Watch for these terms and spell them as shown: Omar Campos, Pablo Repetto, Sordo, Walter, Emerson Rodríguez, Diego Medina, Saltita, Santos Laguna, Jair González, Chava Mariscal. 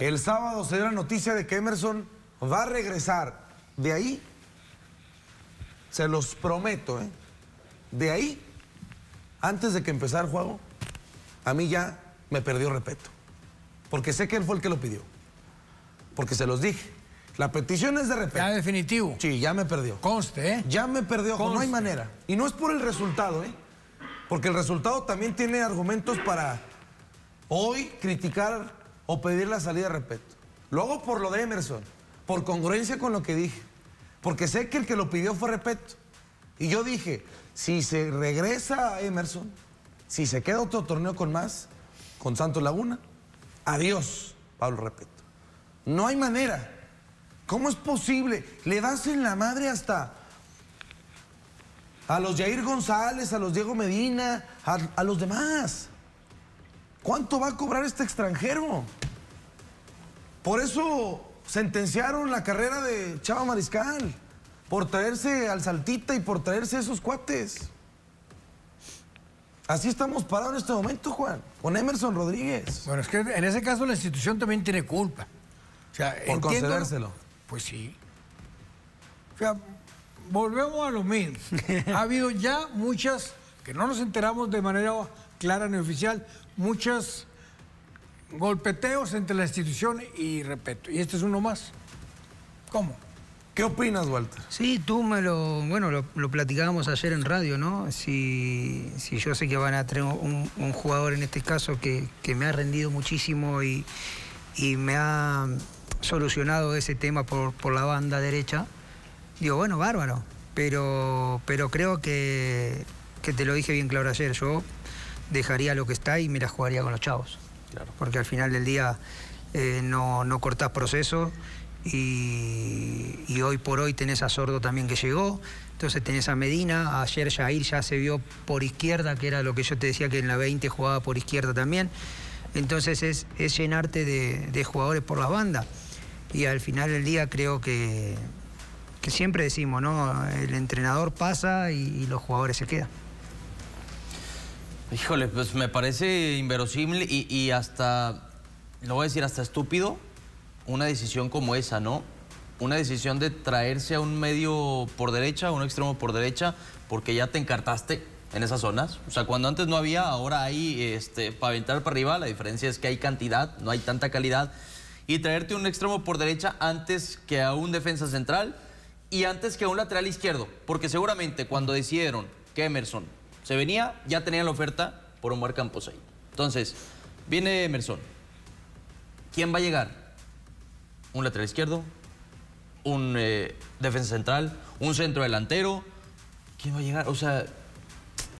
El sábado se dio la noticia de que Emerson va a regresar. De ahí, se los prometo, de ahí, antes de que empezara el juego, a mí ya me perdió respeto. Porque sé que él fue el que lo pidió. Porque se los dije. La petición es de respeto. Ya definitivo. Sí, ya me perdió. Conste, Ya me perdió, conste. No hay manera. Y no es por el resultado, porque el resultado también tiene argumentos para hoy criticar o pedir la salida de respeto. Lo hago por lo de Emerson, por congruencia con lo que dije. Porque sé que el que lo pidió fue respeto. Y yo dije, si se regresa a Emerson, si se queda otro torneo con más, con Santos Laguna, adiós, Pablo Repetto. No hay manera. ¿Cómo es posible? Le das en la madre hasta a los Jair González, a los Diego Medina, a los demás. ¿Cuánto va a cobrar este extranjero? Por eso sentenciaron la carrera de Chava Mariscal, por traerse al Saltita y por traerse esos cuates. Así estamos parados en este momento, Juan, con Emerson Rodríguez. Bueno, es que en ese caso la institución también tiene culpa. O sea, por concedérselo. Pues sí. O sea, volvemos a lo mismo. Ha habido ya muchas, que no nos enteramos de manera clara ni oficial, muchos golpeteos entre la institución y respeto. Y este es uno más. ¿Cómo? ¿Qué opinas, Walter? Sí, tú me lo... Bueno, lo platicábamos ayer en radio, ¿no? Si yo sé que van a tener un jugador en este caso que me ha rendido muchísimo y me ha solucionado ese tema por la banda derecha, digo, bueno, bárbaro. Pero creo que te lo dije bien claro ayer. Yo dejaría lo que está y me la jugaría con los chavos. Claro. Porque al final del día no cortás proceso. Y hoy por hoy tenés a Sordo también que llegó, entonces tenés a Medina, ayer Jair ya se vio por izquierda, que era lo que yo te decía que en la 20 jugaba por izquierda también, entonces es llenarte de jugadores por las bandas. Y al final del día creo que siempre decimos, ¿no? El entrenador pasa y los jugadores se quedan. Híjole, pues me parece inverosímil y hasta, lo voy a decir, hasta estúpido. Una decisión como esa, ¿no? Una decisión de traerse a un medio por derecha, un extremo por derecha, porque ya te encartaste en esas zonas. O sea, cuando antes no había, ahora hay para aventar para arriba. La diferencia es que hay cantidad, no hay tanta calidad. Y traerte un extremo por derecha antes que a un defensa central y antes que a un lateral izquierdo. Porque seguramente cuando decidieron que Emerson se venía, ya tenían la oferta por Omar Campos ahí. Entonces, viene Emerson. ¿Quién va a llegar? Un lateral izquierdo, un defensa central, un centro delantero. ¿Quién va a llegar? O sea,